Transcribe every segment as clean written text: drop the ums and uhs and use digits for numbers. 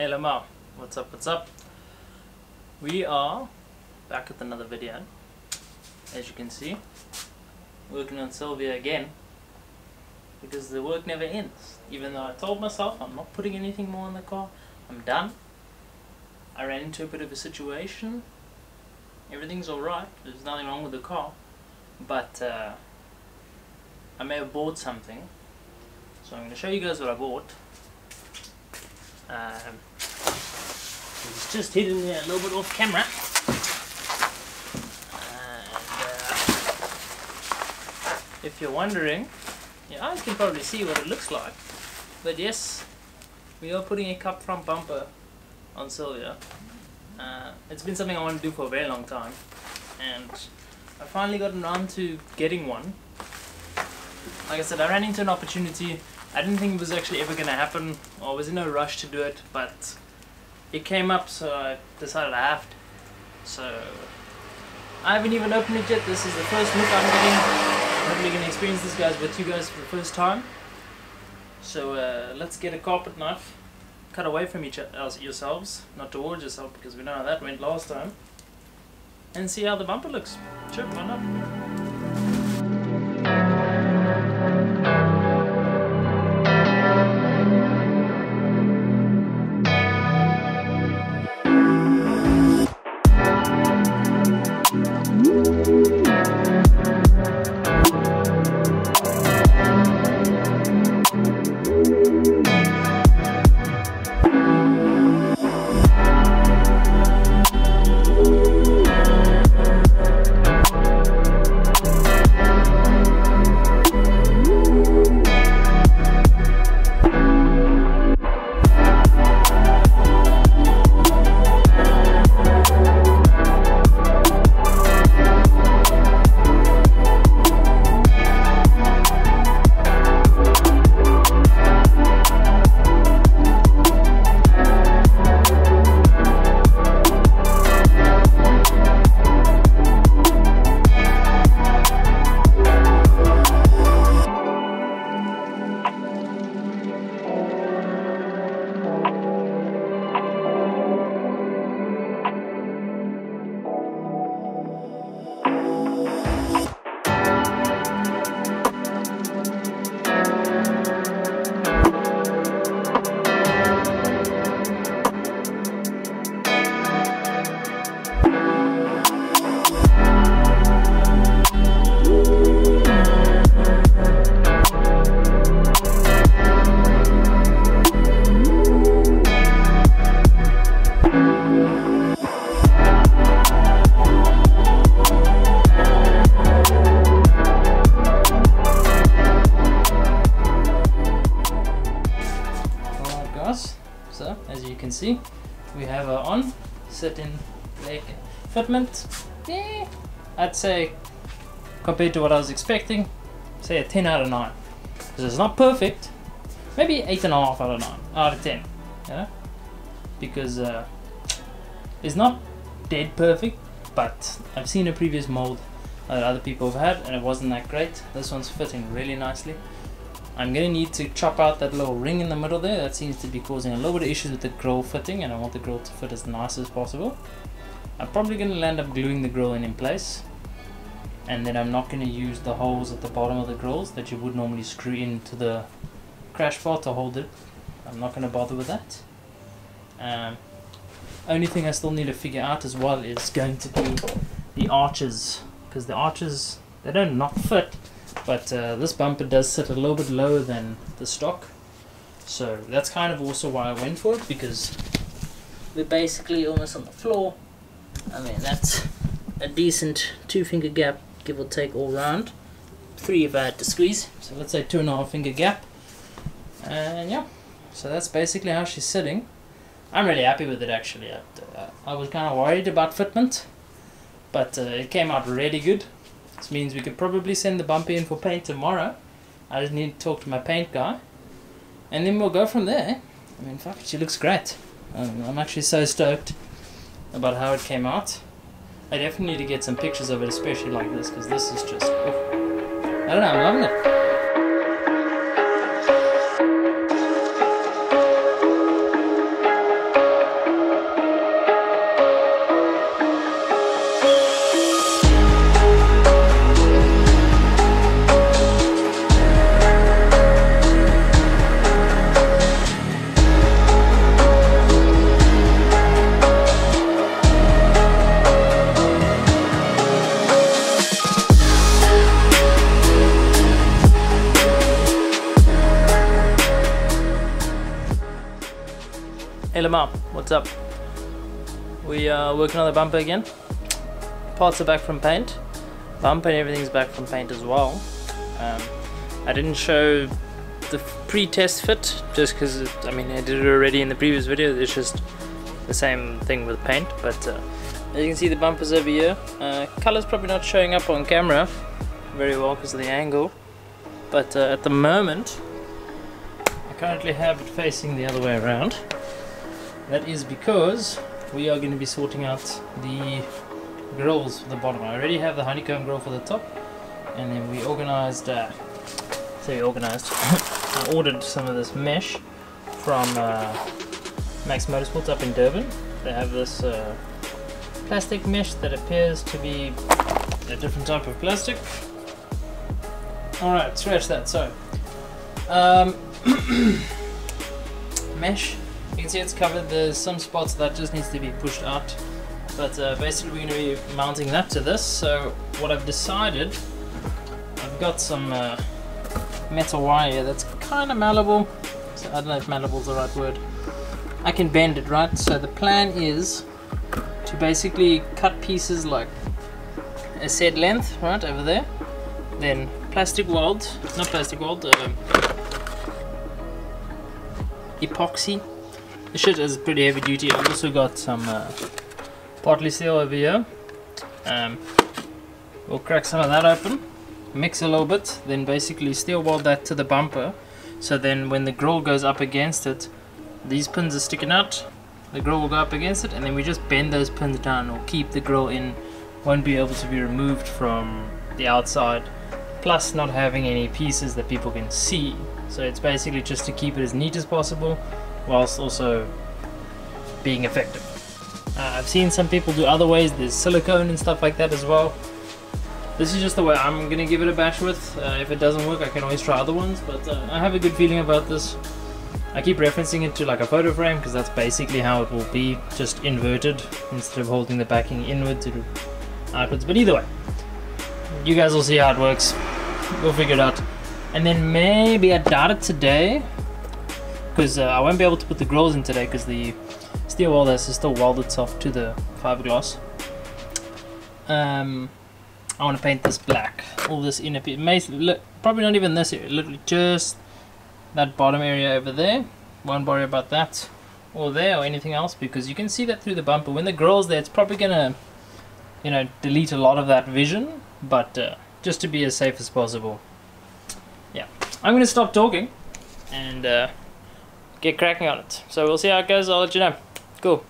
LMR, what's up, we are back with another video. As you can see, working on Sylvia again, because the work never ends. Even though I told myself I'm not putting anything more in the car, I'm done. I ran into a bit of a situation. Everything's alright, there's nothing wrong with the car, but I may have bought something, so I'm going to show you guys what I bought. It's just hidden there a little bit off camera, and if you're wondering, your eyes can probably see what it looks like, but yes, we are putting a CUP front bumper on Sylvia. It's been something I want to do for a very long time, and I finally got around to getting one. Like I said, I ran into an opportunity. I didn't think it was actually ever going to happen. I was in no rush to do it, but it came up, so I decided I have to. So I haven't even opened it yet. This is the first look I'm getting. I'm probably going to experience this, guys, with you guys for the first time. So let's get a carpet knife. Cut away from yourselves, not towards yourself, because we know how that went last time. And see how the bumper looks. Sure, why not? So as you can see, we have her on, set in leg fitment. Yeah, I'd say, compared to what I was expecting, say a 10 out of 9. Because it's not perfect, maybe 8.5 out of 9, out of 10. You know? Because it's not dead perfect, but I've seen a previous mold that other people have had and it wasn't that great. This one's fitting really nicely. I'm going to need to chop out that little ring in the middle there. That seems to be causing a little bit of issues with the grill fitting, and I want the grill to fit as nice as possible. I'm probably going to end up gluing the grill in place, and then I'm not going to use the holes at the bottom of the grills that you would normally screw into the crash bar to hold it. I'm not going to bother with that. Only thing I still need to figure out as well is going to be the arches, because the arches, they don't not fit. But this bumper does sit a little bit lower than the stock, so that's kind of also why I went for it, because we're basically almost on the floor. I mean, that's a decent 2-finger gap, give or take, all round. 3 if I had to squeeze, so let's say 2.5-finger gap. And yeah, so that's basically how she's sitting. I'm really happy with it, actually. I was kind of worried about fitment, but it came out really good. This means we could probably send the bumper in for paint tomorrow. I just need to talk to my paint guy, and then we'll go from there. I mean, fuck it, she looks great. I'm actually so stoked about how it came out. I definitely need to get some pictures of it, especially like this, because this is just, I don't know, I'm loving it. Hey Lamar, what's up? We are working on the bumper again. Parts are back from paint. Bumper and everything's back from paint as well. I didn't show the pre-test fit just because, I mean, I did it already in the previous video. It's just the same thing with paint, but as you can see, the bumpers over here. Color's probably not showing up on camera very well because of the angle, but at the moment I currently have it facing the other way around. That is because we are going to be sorting out the grills for the bottom. I already have the honeycomb grill for the top, and then we organized I ordered some of this mesh from Max Motorsports up in Durban. They have this plastic mesh that appears to be a different type of plastic. Alright, scratch that. So, mesh, you can see it's covered. There's some spots that just needs to be pushed out, but basically we're going to be mounting that to this. So what I've decided, I've got some metal wire that's kind of malleable, so I don't know if malleable is the right word. I can bend it, right? So the plan is to basically cut pieces like a said length, right over there, then epoxy. The shit is pretty heavy duty. I've also got some Portly seal over here. We'll crack some of that open, mix a little bit, then basically steel weld that to the bumper, so then when the grill goes up against it, these pins are sticking out, the grill will go up against it, and then we just bend those pins down or keep the grill in, won't be able to be removed from the outside, plus not having any pieces that people can see. So it's basically just to keep it as neat as possible whilst also being effective. I've seen some people do other ways, there's silicone and stuff like that as well. This is just the way I'm going to give it a bash with. If it doesn't work, I can always try other ones, but I have a good feeling about this. I keep referencing it to like a photo frame because that's basically how it will be, just inverted instead of holding the backing inwards to outwards. But either way, you guys will see how it works, we'll figure it out. And then maybe I doubt it today because I won't be able to put the grills in today because the steel welder has to still weld itself to the fiberglass. I want to paint this black, all this inner piece, probably not even this area, literally just that bottom area over there. Won't worry about that or there or anything else because you can see that through the bumper. When the grill's there, it's probably gonna, you know, delete a lot of that vision, but just to be as safe as possible. Yeah, I'm gonna stop talking and get cracking on it. So we'll see how it goes, I'll let you know. Cool.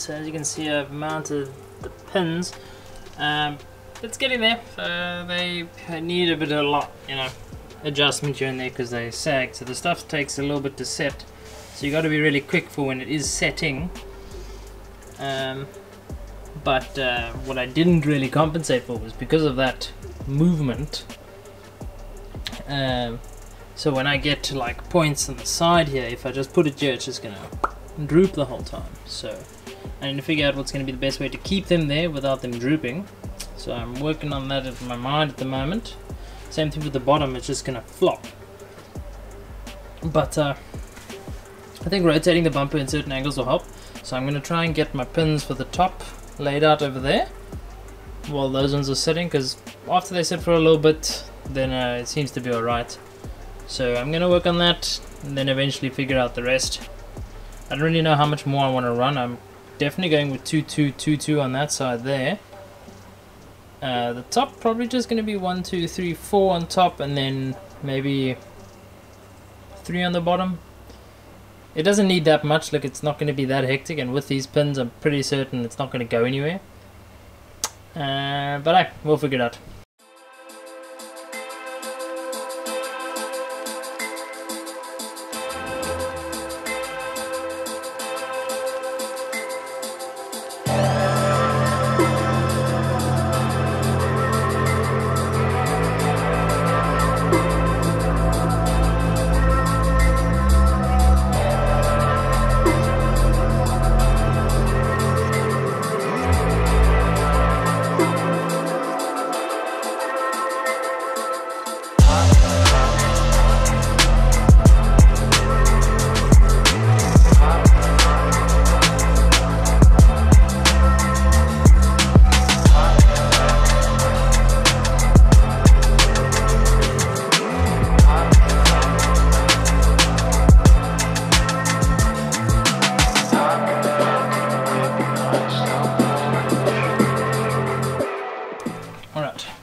So as you can see, I've mounted the pins. It's getting there. They need a bit of adjustment here and there because they sag. So the stuff takes a little bit to set. So you got to be really quick for when it is setting. But what I didn't really compensate for was because of that movement. So when I get to like points on the side here, if I just put it here, it's just gonna droop the whole time. So I need to figure out what's going to be the best way to keep them there without them drooping. So I'm working on that in my mind at the moment. Same thing with the bottom, it's just going to flop. But I think rotating the bumper in certain angles will help. So I'm going to try and get my pins for the top laid out over there while those ones are sitting, because after they sit for a little bit, then it seems to be alright. So I'm gonna work on that and then eventually figure out the rest. I don't really know how much more I want to run. I'm definitely going with 2-2-2-2 on that side there. The top probably just gonna be 1-2-3-4 on top, and then maybe 3 on the bottom. It doesn't need that much. Look, it's not gonna be that hectic, and with these pins I'm pretty certain it's not gonna go anywhere. But we'll figure it out.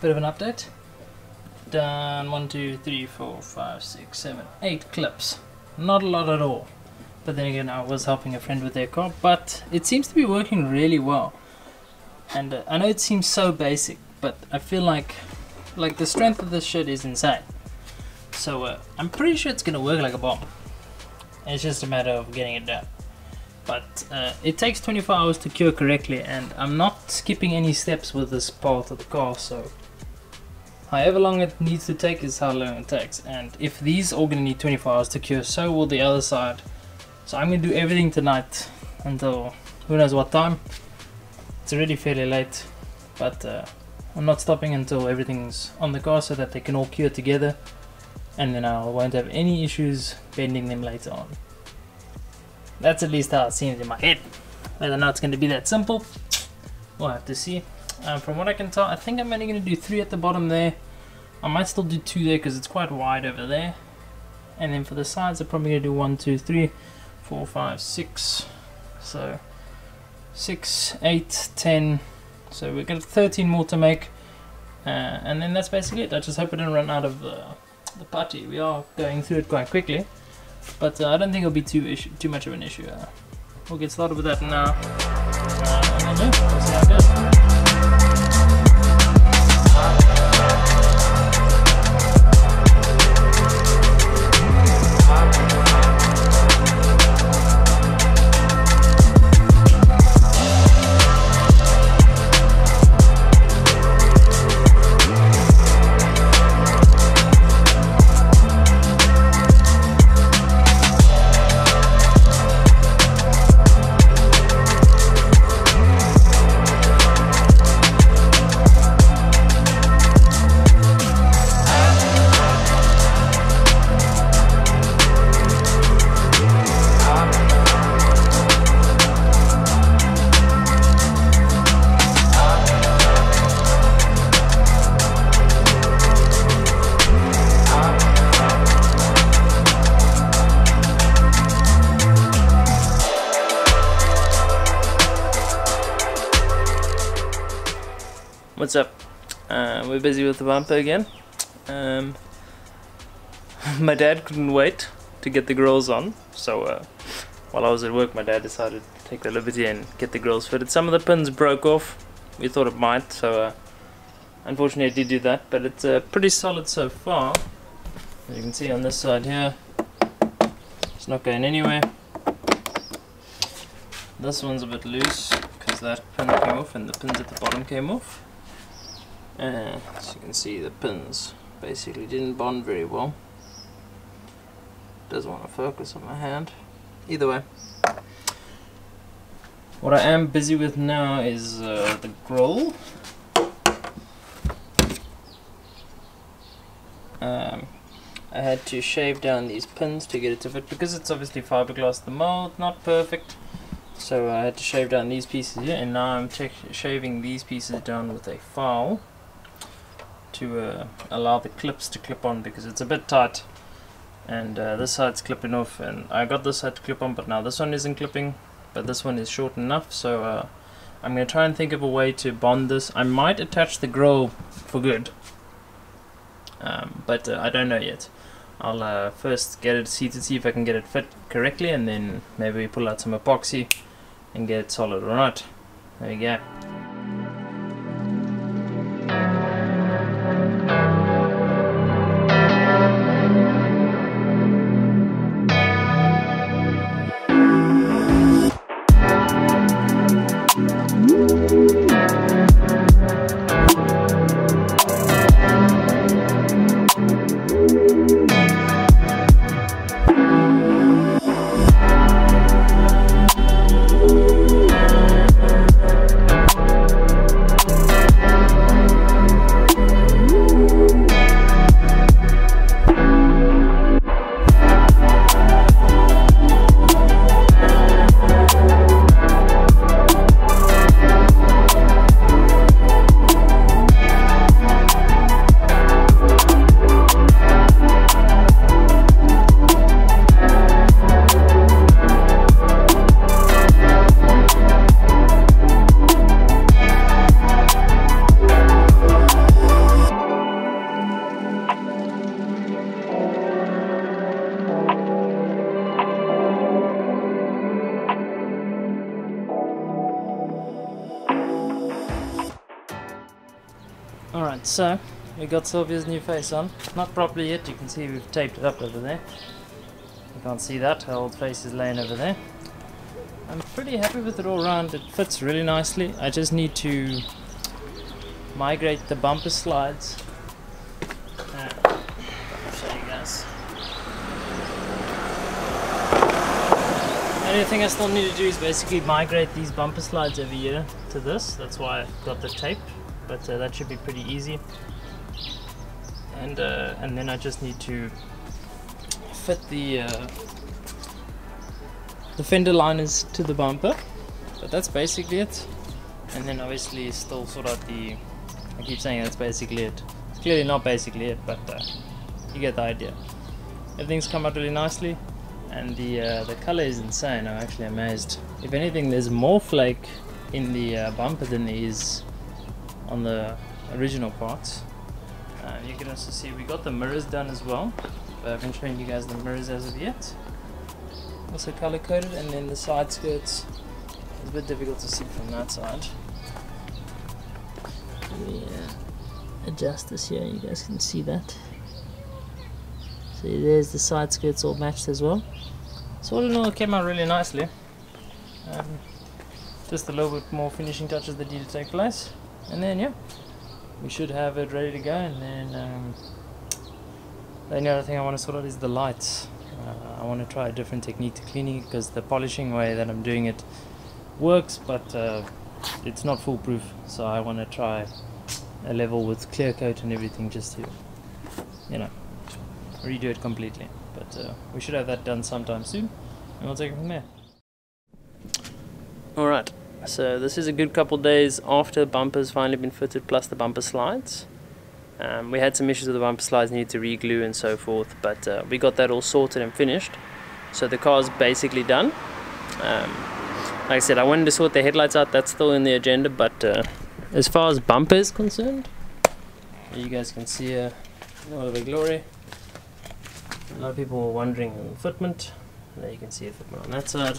Bit of an update. Done 1, 2, 3, 4, 5, 6, 7, 8 clips. Not a lot at all. But then again, I was helping a friend with their car, but it seems to be working really well. And I know it seems so basic, but I feel like the strength of this shit is insane. So I'm pretty sure it's gonna work like a bomb. It's just a matter of getting it done. But it takes 24 hours to cure correctly, and I'm not skipping any steps with this part of the car, so however long it needs to take is how long it takes. And if these are going to need 24 hours to cure, so will the other side. So I'm going to do everything tonight until who knows what time. It's already fairly late, but I'm not stopping until everything's on the car so that they can all cure together, and then I won't have any issues bending them later on. That's at least how it seems in my head. Whether or not it's going to be that simple, we'll have to see. From what I can tell, I think I'm only going to do 3 at the bottom there. I might still do 2 there because it's quite wide over there. And then for the sides, I'm probably going to do 1, 2, 3, 4, 5, 6. So 6, 8, 10. So we've got 13 more to make. And then that's basically it. I just hope I don't run out of the putty. We are going through it quite quickly. But I don't think it'll be too much of an issue. We'll get started with that now. And then we'll see how it goes. What's up? We're busy with the bumper again. My dad couldn't wait to get the grills on, so while I was at work my dad decided to take the liberty and get the grills fitted. Some of the pins broke off, we thought it might, so unfortunately I did do that, but it's pretty solid so far. As you can see on this side here, it's not going anywhere. This one's a bit loose because that pin came off and the pins at the bottom came off. As you can see, the pins basically didn't bond very well. Doesn't want to focus on my hand. Either way, what I am busy with now is the grill. I had to shave down these pins to get it to fit because it's obviously fiberglass, the mold not perfect. So I had to shave down these pieces here, and now I'm shaving these pieces down with a file. to allow the clips to clip on, because it's a bit tight, and this side's clipping off, and I got this side to clip on, but now this one isn't clipping, but this one is short enough. So I'm going to try and think of a way to bond this. I might attach the grill for good, but I don't know yet. I'll first get it seated, see if I can get it fit correctly, and then maybe pull out some epoxy and get it solid. Alright, there you go. Alright, so we got Sylvia's new face on. Not properly yet, you can see we've taped it up over there. You can't see that, her old face is laying over there. I'm pretty happy with it all round, it fits really nicely. I just need to migrate the bumper slides. I'll show you guys. The only thing I still need to do is basically migrate these bumper slides over here to this. That's why I've got the tape. But that should be pretty easy, and then I just need to fit the fender liners to the bumper, but that's basically it. And then obviously still sort out the, I keep saying that's basically it, it's clearly not basically it, but you get the idea. Everything's come out really nicely, and the color is insane. I'm actually amazed. If anything, there's more flake in the bumper than there is on the original parts. You can also see we got the mirrors done as well, but I haven't shown you guys the mirrors as of yet. Also color coded, and then the side skirts, it's a bit difficult to see from that side. Let me adjust this here, you guys can see that. See, there's the side skirts all matched as well. So all in all it came out really nicely. Just a little bit more finishing touches that need to take place. And then yeah, we should have it ready to go. And then the other thing I want to sort out is the lights. I want to try a different technique to cleaning it, because the polishing way that I'm doing it works, but it's not foolproof. So I want to try a level with clear coat and everything, just to, you know, redo it completely. But we should have that done sometime soon, and we'll take it from there. Alright. So this is a good couple days after the bumper's finally been fitted, plus the bumper slides. We had some issues with the bumper slides, needed to re-glue and so forth, but we got that all sorted and finished. So the car's basically done. Like I said, I wanted to sort the headlights out, that's still in the agenda, but as far as bumper is concerned, you guys can see all of the glory. A lot of people were wondering on the fitment. There you can see a fitment on that side,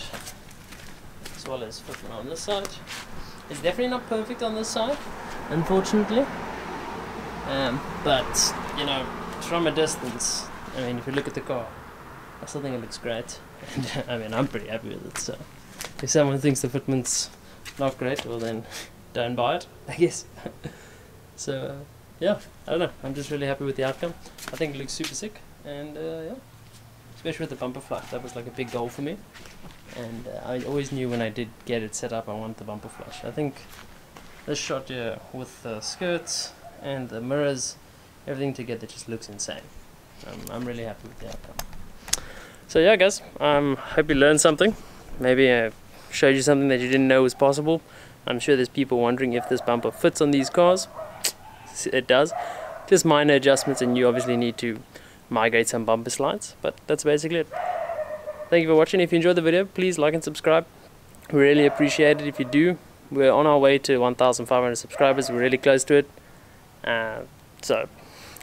as well as fitment on this side. It's definitely not perfect on this side, unfortunately, but you know, from a distance, I mean, if you look at the car, I still think it looks great, and I mean, I'm pretty happy with it. So if someone thinks the fitment's not great, well then don't buy it, I guess. So yeah, I don't know, I'm just really happy with the outcome. I think it looks super sick, and yeah, especially with the bumper flap, that was like a big goal for me. And I always knew when I did get it set up, I wanted the bumper flush. I think this shot here with the skirts and the mirrors, everything together just looks insane. I'm really happy with the outcome. So yeah guys, I hope you learned something. Maybe I showed you something that you didn't know was possible. I'm sure there's people wondering if this bumper fits on these cars. It does. just minor adjustments, and you obviously need to migrate some bumper slides, but that's basically it. Thank you for watching. If you enjoyed the video, please like and subscribe. We really appreciate it if you do. We're on our way to 1,500 subscribers. We're really close to it. So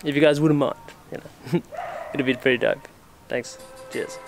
if you guys wouldn't mind, you know, it'd be pretty dope. Thanks. Cheers.